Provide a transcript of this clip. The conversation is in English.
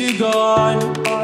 is you gone?